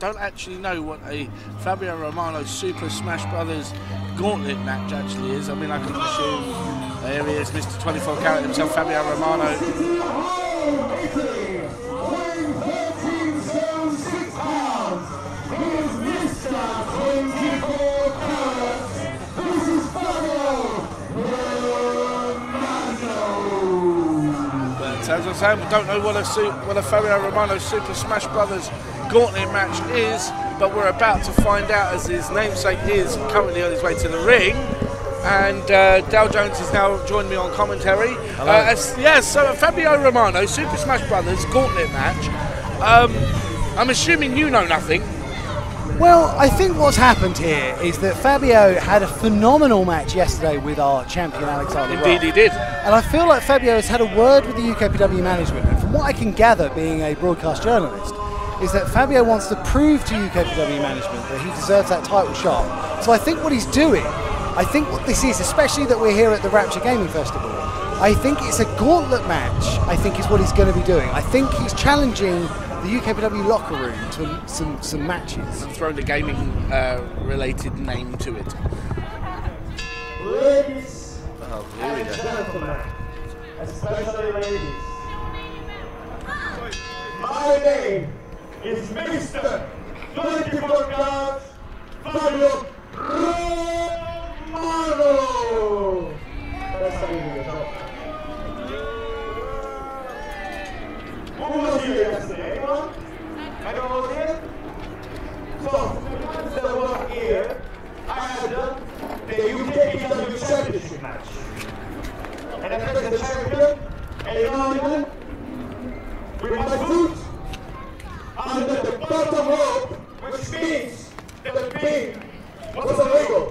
don't actually know what a Fabio Romano Super Smash Bros. Gauntlet match actually is. I mean, I can assume. There he is, Mr. 24 Karat himself, Fabio Romano. As I say, we don't know what a Fabio Romano Super Smash Bros. Gauntlet match is, but we're about to find out as his namesake is currently on his way to the ring. And Dale Jones has now joined me on commentary. So Fabio Romano Super Smash Bros. Gauntlet match. I'm assuming you know nothing. Well, I think what's happened here is that Fabio had a phenomenal match yesterday with our champion, Alexander. Indeed, he did. And I feel like Fabio has had a word with the UKPW management. And from what I can gather, being a broadcast journalist, is that Fabio wants to prove to UKPW management that he deserves that title shot. So I think what he's doing, I think what this is, especially that we're here at the Rapture Gaming Festival, I think it's a gauntlet match, I think is what he's going to be doing. I think he's challenging the UKPW locker room to some matches. And thrown a gaming related name to it. Ladies and gentlemen, especially ladies, my name is Mr. 24 Karat Fabio Romano. Who was here yesterday? Anyone? Anyone was here? So, since I was here, I had done the UKPW Championship match. And I met the champion, Adriano, with my foot under the bottom rope, which means that the pin was illegal.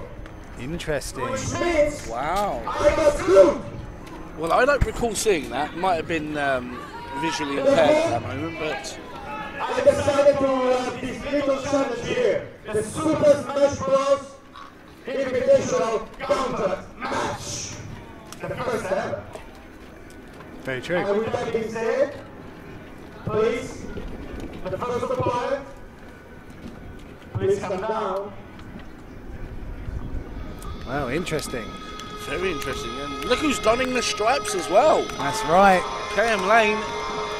Interesting. Which means, wow. I got screwed. Well, I don't recall seeing that. It might have been visually impaired at that moment, but I decided to run this little challenge here, the Super Smash Bros. Invitational Counter Match, the first ever. Very true. And with that being said, please, the first opponent, please come down. Wow, interesting. Very interesting. And look who's donning the stripes as well. That's right. KM Lane,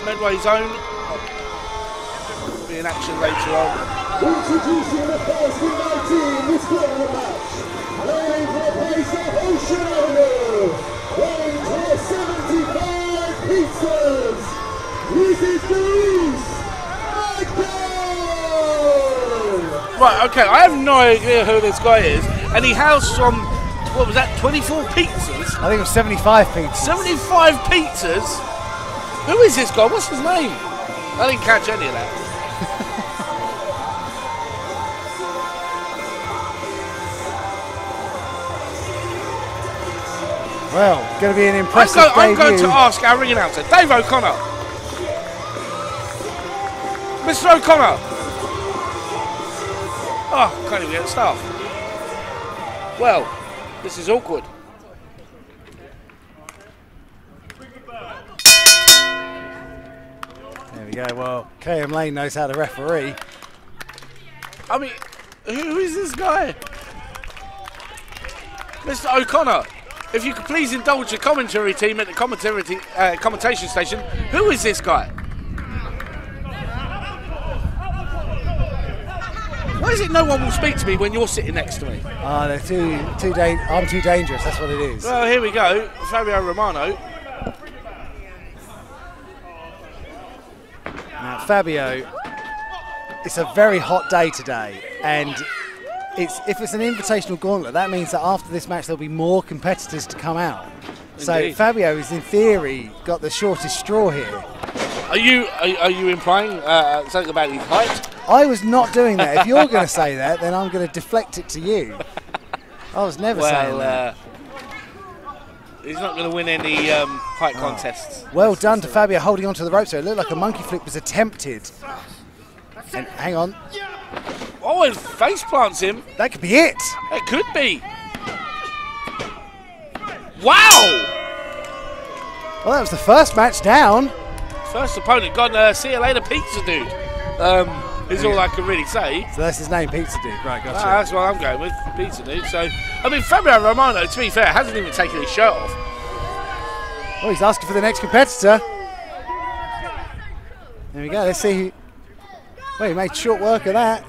Medway Zone. Will be in action later on. Introducing the first in 19, this gauntlet match. Lane for a place of ocean only. Lane for 75 pizzas. This is Greece. Right, okay, I have no idea who this guy is. And he hails from, what was that, 24 pizzas? I think it was 75 pizzas. 75 pizzas? Who is this guy? What's his name? I didn't catch any of that. Well, going to be an impressive debut. I'm going to ask our ring announcer, Dave O'Connor. Mr. O'Connor. Oh, can't even get staff. Well, this is awkward. There we go. Well, KM Lane knows how to referee. I mean, who is this guy? Mr. O'Connor, if you could please indulge your commentary team at the commentation station, who is this guy? Why is it no one will speak to me when you're sitting next to me? Ah, they're I'm too dangerous, that's what it is. Well, here we go, Fabio Romano. Now, Fabio, it's a very hot day today, and if it's an invitational gauntlet, that means that after this match there'll be more competitors to come out. Indeed. So Fabio has, in theory, got the shortest straw here. Are you implying something about his height? I was not doing that. If you're going to say that, then I'm going to deflect it to you. I was never saying that. He's not going to win any height contests. Well done to Fabio holding onto the ropes there. It looked like a monkey flip was attempted. And hang on. Oh, his face plants him. That could be it. It could be. Wow! Well, that was the first match down. First opponent, God, see you later, pizza dude. is all I can really say. So that's his name, Pizza Dude. Right, gotcha. Ah, that's what I'm going with, Pizza Dude. So, I mean, Fabio Romano, to be fair, hasn't even taken his shirt off. Oh, he's asking for the next competitor. There we go, let's see who... Well, he made short work of that.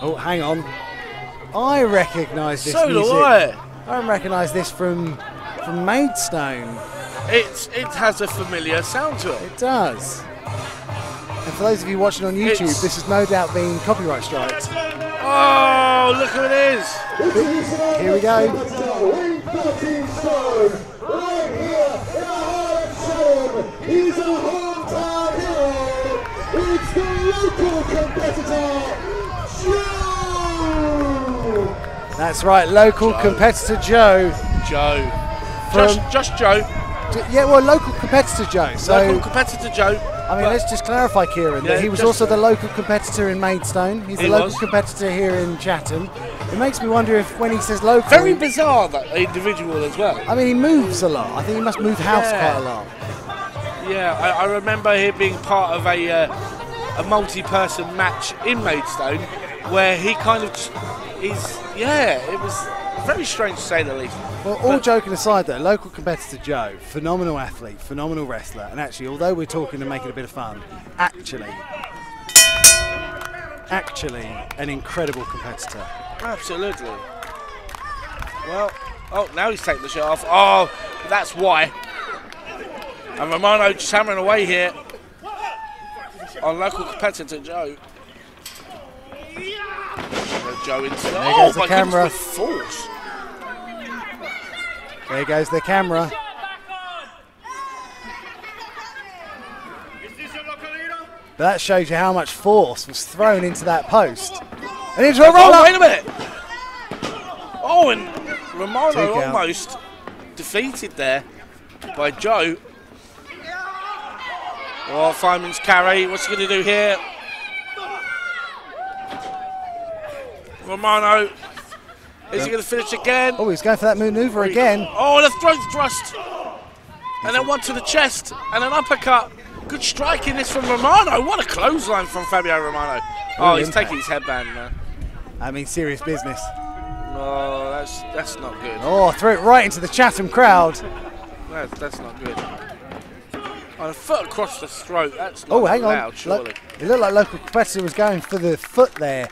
Oh, hang on. I recognise this music. So do I recognise this from Maidstone. It has a familiar sound to it. It does. And for those of you watching on YouTube, this has no doubt been copyright strikes. Oh, look who it is. Here we go. He's a hometown hero. It's the local competitor, Joe. That's right, local competitor Joe. Joe. Just Joe. Yeah, well, local competitor Joe. So local competitor Joe. I mean, let's just clarify, Kieran, that he was also the local competitor in Maidstone. He's the local competitor here in Chatham. It makes me wonder if when he says local... Very bizarre, that individual as well. I mean, he moves a lot. I think he must move house quite a lot. Yeah, I remember him being part of a multi-person match in Maidstone where he kind of... it was very strange to say the least. Well, all joking aside though, local competitor Joe, phenomenal athlete, phenomenal wrestler, and actually, although we're talking and making a bit of fun, actually an incredible competitor. Absolutely. Well, oh, now he's taking the shirt off. Oh, that's why. And Romano just hammering away here on local competitor Joe. Joe into the... Oh, my camera. Force. There goes the camera. But that shows you how much force was thrown into that post. And into a roll up. Wait a minute. Oh, and Romano almost defeated there by Joe. Oh, Feynman's carry. What's he going to do here? Romano, is he going to finish again? Oh, he's going for that manoeuvre again. Oh, and a throat thrust. And then one to the chest and an uppercut. Good striking this from Romano. What a clothesline from Fabio Romano. Oh, he's taking his headband now. I mean, serious business. Oh, that's not good. Oh, threw it right into the Chatham crowd. That's not good. Oh, a foot across the throat. That's not allowed, surely. It looked like local competitor was going for the foot there.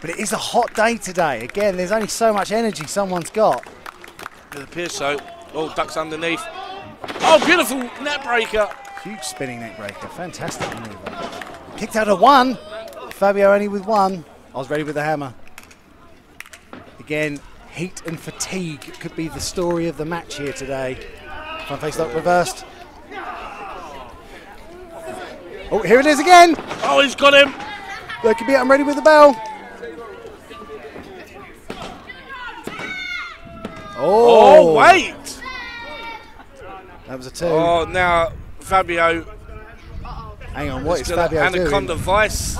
But it is a hot day today. Again, there's only so much energy someone's got. It appears so. Oh, ducks underneath. Oh, beautiful net breaker. Huge spinning net breaker. Fantastic maneuver. Kicked out of one. Fabio only with one. I was ready with the hammer. Again, heat and fatigue could be the story of the match here today. Front face lock reversed. Oh, here it is again. Oh, he's got him. Look at me. I'm ready with the bell. Oh, wait! That was a two. Oh, now Fabio. Hang on, what is Fabio doing? Anaconda Vice.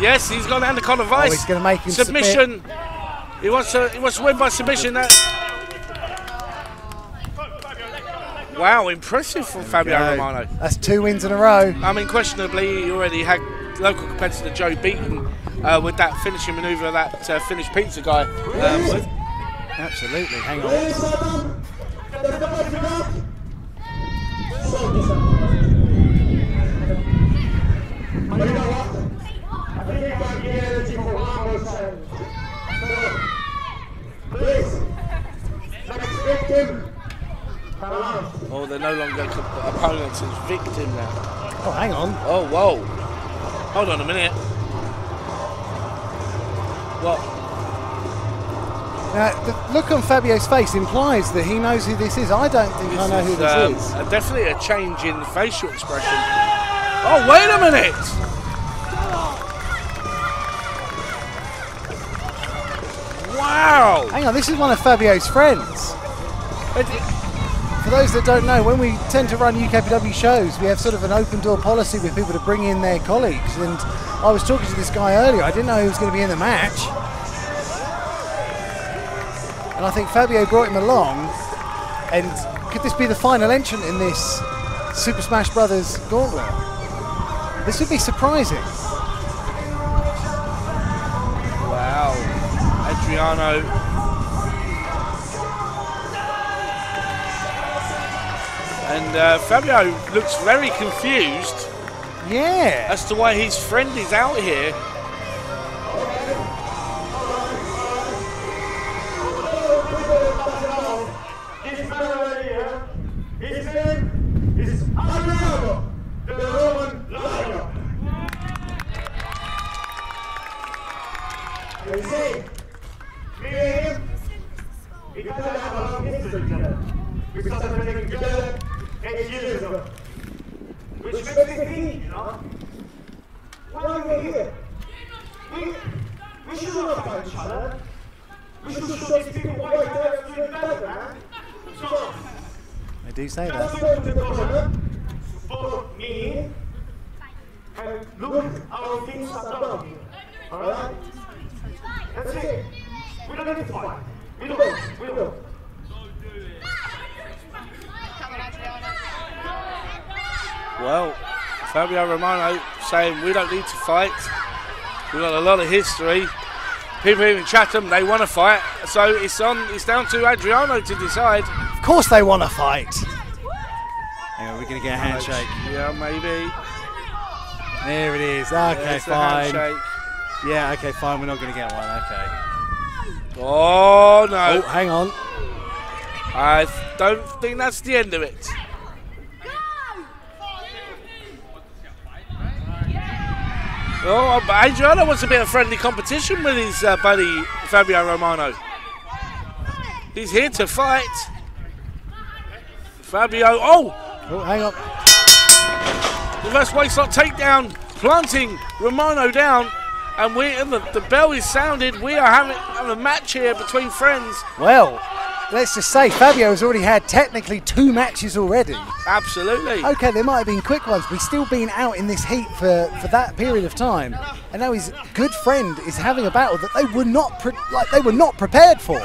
Yes, he's got Anaconda Vice. Oh, he's going to make him submission. Submit. He wants to win by submission. Wow, impressive from Fabio Romano. That's two wins in a row. I mean, questionably, he already had local competitor Joe beaten with that finishing manoeuvre, that Finnish pizza guy. Absolutely, hang on. Oh, they're no longer opponents, it's victim now. Oh, hang on. Oh, whoa. Hold on a minute. What? Now, the look on Fabio's face implies that he knows who this is. I don't think I know who this is. Definitely a change in facial expression. Oh, wait a minute! Wow! Hang on, this is one of Fabio's friends. For those that don't know, when we tend to run UKPW shows, we have sort of an open door policy with people to bring in their colleagues. And I was talking to this guy earlier. I didn't know he was going to be in the match. And I think Fabio brought him along, and could this be the final entrant in this Super Smash Bros. Gauntlet? This would be surprising. Adriano. And Fabio looks very confused. Yeah. As to why his friend is out here. Romano saying we don't need to fight. We've got a lot of history. People here in Chatham, they want to fight. So it's down to Adriano to decide. Of course they want to fight. Hang on, we're going to get a handshake. Yeah, maybe. There it is. Okay, fine. Yeah, okay, fine. We're not going to get one. Okay. Oh, no. Oh, hang on. I don't think that's the end of it. Oh, Adriano wants a bit of friendly competition with his buddy Fabio Romano. He's here to fight. Fabio, oh hang on. Reverse waistlock takedown, planting Romano down, and the bell is sounded. We are having a match here between friends. Well, let's just say Fabio has already had technically 2 matches already. Absolutely. Okay, there might have been quick ones, but he's still been out in this heat for that period of time, and now his good friend is having a battle that they were not not prepared for.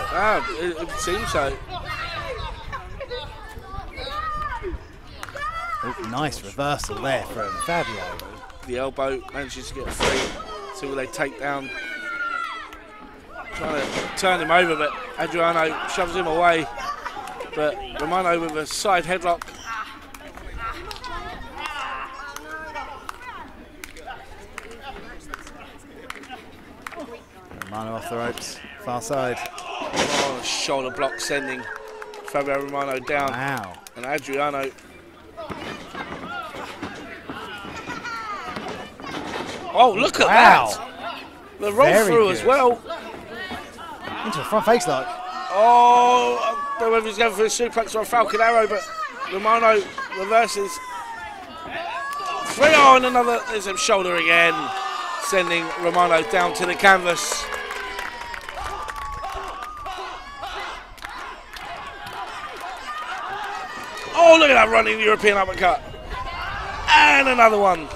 It seems so. Oh, nice reversal there from Fabio. The elbow manages to get free. See what they take down. Trying to turn him over, but Adriano shoves him away. But Romano with a side headlock. Romano off the ropes, far side. Oh, shoulder block sending Fabio Romano down. Wow. And Adriano. Oh, look at that! The roll through as well. Into a front face lock. Oh, I don't know if he's going for a suplex or a Falcon Arrow, but Romano reverses. 3-0 and another. There's him shoulder again, sending Romano down to the canvas. Oh, look at that running European uppercut. And another one.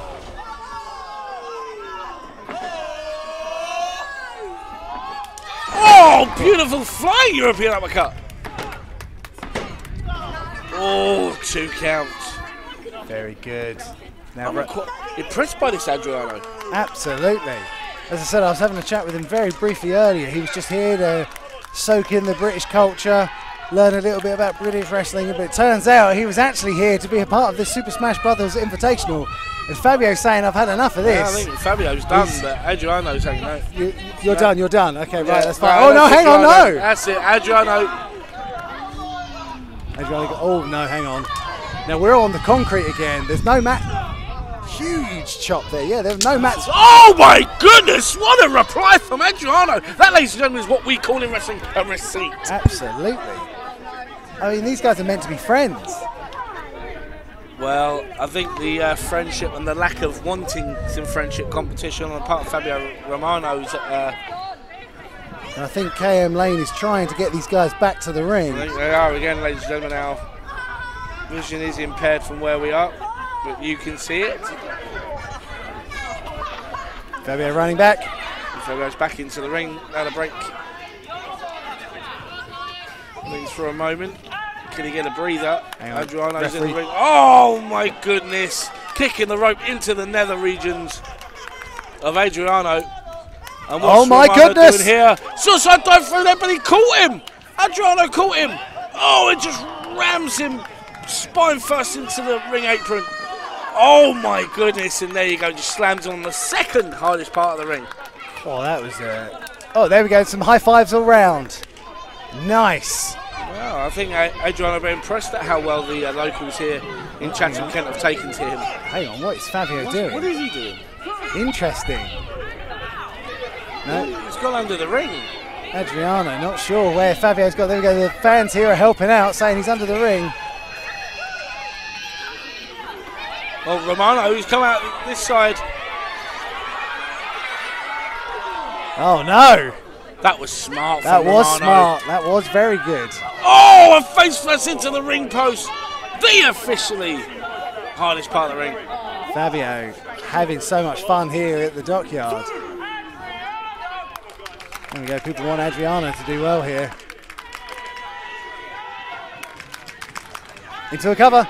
Oh, beautiful flying European uppercut. Oh, 2 counts. Very good. Now I'm impressed by this Adriano. Absolutely. As I said, I was having a chat with him very briefly earlier. He was just here to soak in the British culture, learn a little bit about British wrestling, but it turns out he was actually here to be a part of this Super Smash Brothers Invitational. And Fabio's saying, I've had enough of this. Yeah, I think Fabio's done, but Adriano's saying no. You're done, you're done. Okay, right, yeah, that's fine. No, oh, no, hang on, no. That's it, Adriano. Oh, no, hang on. Now, we're all on the concrete again. There's no mat. Huge chop there. Yeah, there's no mats. Oh, my goodness. What a reply from Adriano. That, ladies and gentlemen, is what we call in wrestling a receipt. Absolutely. I mean, these guys are meant to be friends. Well, I think the friendship and the lack of wanting some friendship competition on the part of Fabio Romano's. And I think KM Lane is trying to get these guys back to the ring. I think they are again, ladies and gentlemen. Our vision is impaired from where we are, but you can see it. Fabio running back. Fabio's back into the ring. Now the break. Leaves for a moment. Can he get a breather? Adriano's in the ring. Oh my goodness! Kicking the rope into the nether regions of Adriano. And oh my goodness! Here. Suicide dive through there, but he caught him! Adriano caught him! Oh, it just rams him spine first into the ring apron. Oh my goodness, and there you go, just slams on the second hardest part of the ring. Oh, that was oh, there we go, some high fives all round. Nice. Well, I think Adriano have been impressed at how well the locals here in Chatham, Kent have taken to him. Hang on, what is Fabio doing? What is he doing? Interesting. No? He's gone under the ring. Adriano, not sure where Fabio's got. There we go, the fans here are helping out, saying he's under the ring. Well, Romano, who's come out this side. Oh, no. That was smart. That was Romano. Smart. That was very good. Oh, a face flash into the ring post. The officially hardest part of the ring. Fabio having so much fun here at the Dockyard. There we go. People want Adriano to do well here. Into a cover.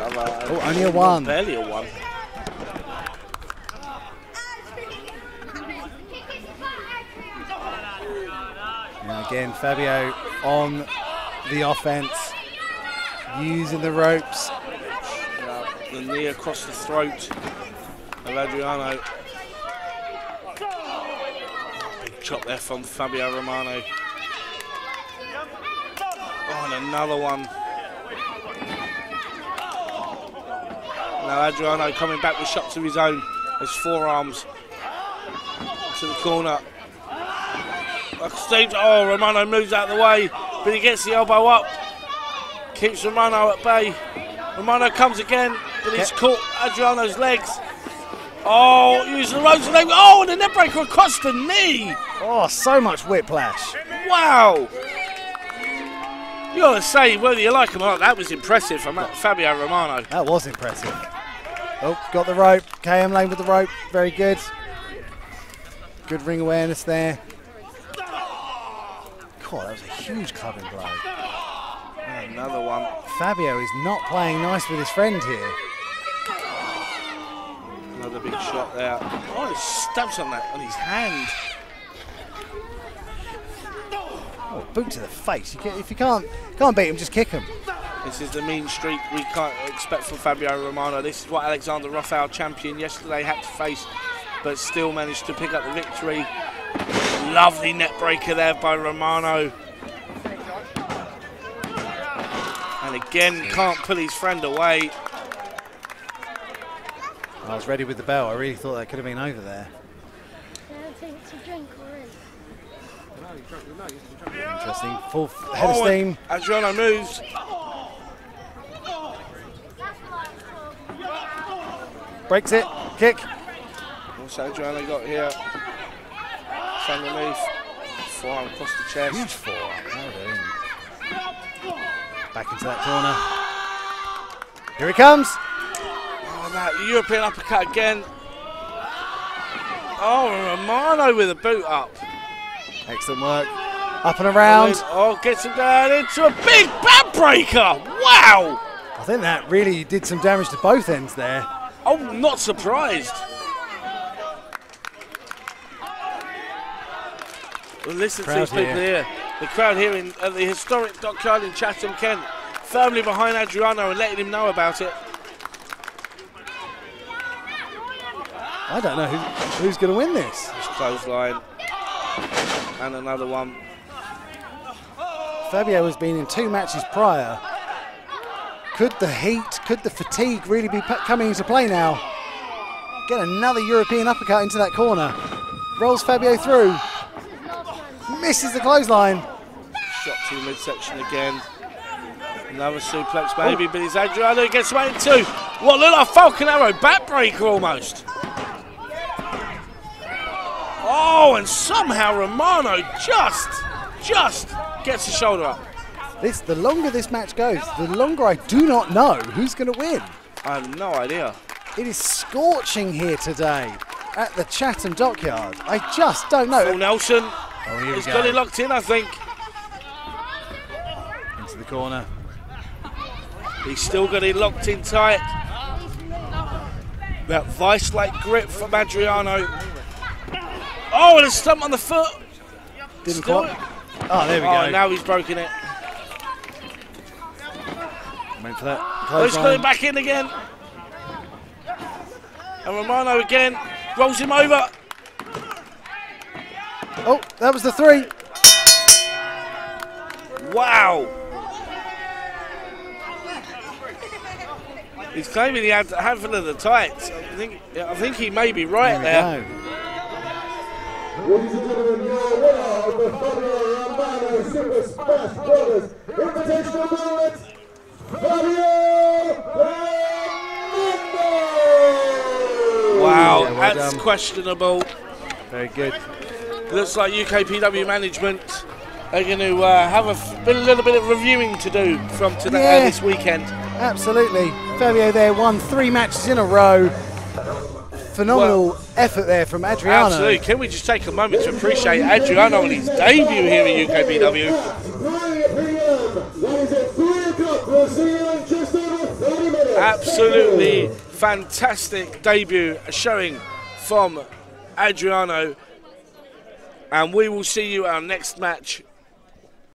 Oh, only a one. Barely a one. And again, Fabio on the offense, using the ropes. The knee across the throat of Adriano. Big chop there from Fabio Romano. Oh, and another one. Now Adriano coming back with shots of his own, his forearms to the corner. Oh, Romano moves out of the way, but he gets the elbow up. Keeps Romano at bay. Romano comes again, but he's caught Adriano's legs. Oh, using the ropes. Oh, and the net breaker across the knee. Oh, so much whiplash. Wow. You got to say, whether you like him or not, that was impressive from Fabio Romano. That was impressive. Oh, got the rope. KM Lane with the rope. Very good. Good ring awareness there. God, that was a huge clubbing blow. And another one. Fabio is not playing nice with his friend here. Another big shot there. Oh, he stabs on that on his hand. Oh, boot to the face. If you can't beat him, just kick him. This is the mean streak we can't expect from Fabio Romano. This is what Alexander, Rafael champion yesterday, had to face, but still managed to pick up the victory. Lovely net breaker there by Romano. And again, can't pull his friend away. I was ready with the bell. I really thought that could have been over there. Interesting. Full head of steam. Adriano moves. Breaks it. Kick. What's Adriano got here? Underneath. Forearm across the chest. Huge forearm. Back into that corner. Here he comes. Oh, that European uppercut again. Oh, Romano with a boot up. Excellent work. Up and around. Oh, gets him down into a big backbreaker. Wow. I think that really did some damage to both ends there. Oh, not surprised. Well, listen to these people here. The crowd here in, at the historic Dockyard in Chatham, Kent, firmly behind Adriano and letting him know about it. I don't know who's going to win this. This clothesline. And another one. Fabio has been in two matches prior. Could the heat, could the fatigue really be coming into play now? Get another European uppercut into that corner. Rolls Fabio through. Misses the clothesline. Shot to the midsection again. Another suplex maybe, but it's Adriano gets away in two. What look like a Falcon Arrow backbreaker almost. Oh, and somehow Romano just gets the shoulder up. The longer this match goes, the longer I do not know who's going to win. I have no idea. It is scorching here today at the Chatham Dockyard. I just don't know. Paul Nelson. Oh, he's got it locked in, I think. Into the corner. He's still got it locked in tight. That vice-like grip from Adriano. Oh, and a stump on the foot. Didn't clock. Oh, there we go. Oh, now he's broken it. Meant for that. Oh, he's going back in again. And Romano again rolls him over. Oh, that was the three. Wow. He's claiming he had a handful of the tights. I think he may be right there. Ladies and gentlemen, your winner of the Fabio Romano Super Smash Bros. Invitational Tournament, Fabio Romano! Wow, yeah, well that's done. Questionable. Very good. Looks like UKPW management are going to have a little bit of reviewing to do from today, this weekend. Absolutely. Fabio there won 3 matches in a row. Phenomenal effort there from Adriano. Absolutely. Can we just take a moment to appreciate Adriano on his debut here in UKPW? Absolutely fantastic debut showing from Adriano. And we will see you at our next match